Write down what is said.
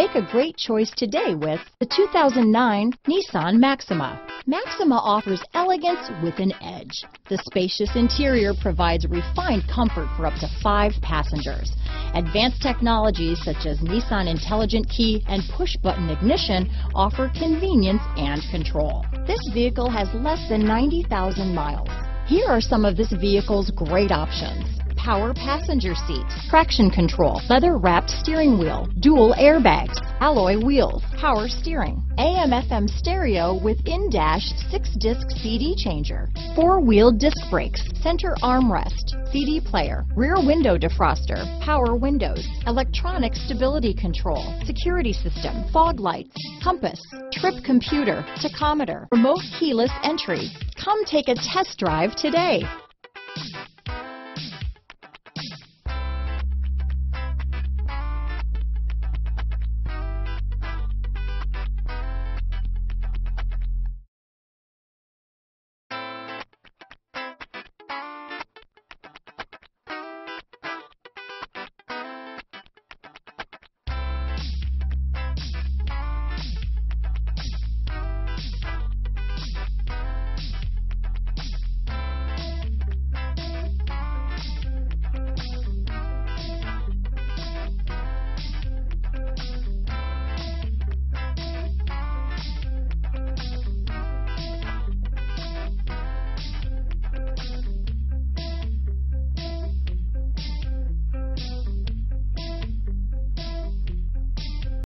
Make a great choice today with the 2009 Nissan Maxima. Maxima offers elegance with an edge. The spacious interior provides refined comfort for up to 5 passengers. Advanced technologies such as Nissan Intelligent Key and push-button ignition offer convenience and control. This vehicle has less than 90,000 miles. Here are some of this vehicle's great options: power passenger seat, traction control, leather-wrapped steering wheel, dual airbags, alloy wheels, power steering, AM/FM stereo with in-dash 6-disc CD changer, 4-wheel disc brakes, center armrest, CD player, rear window defroster, power windows, electronic stability control, security system, fog lights, compass, trip computer, tachometer, remote keyless entry. Come take a test drive today.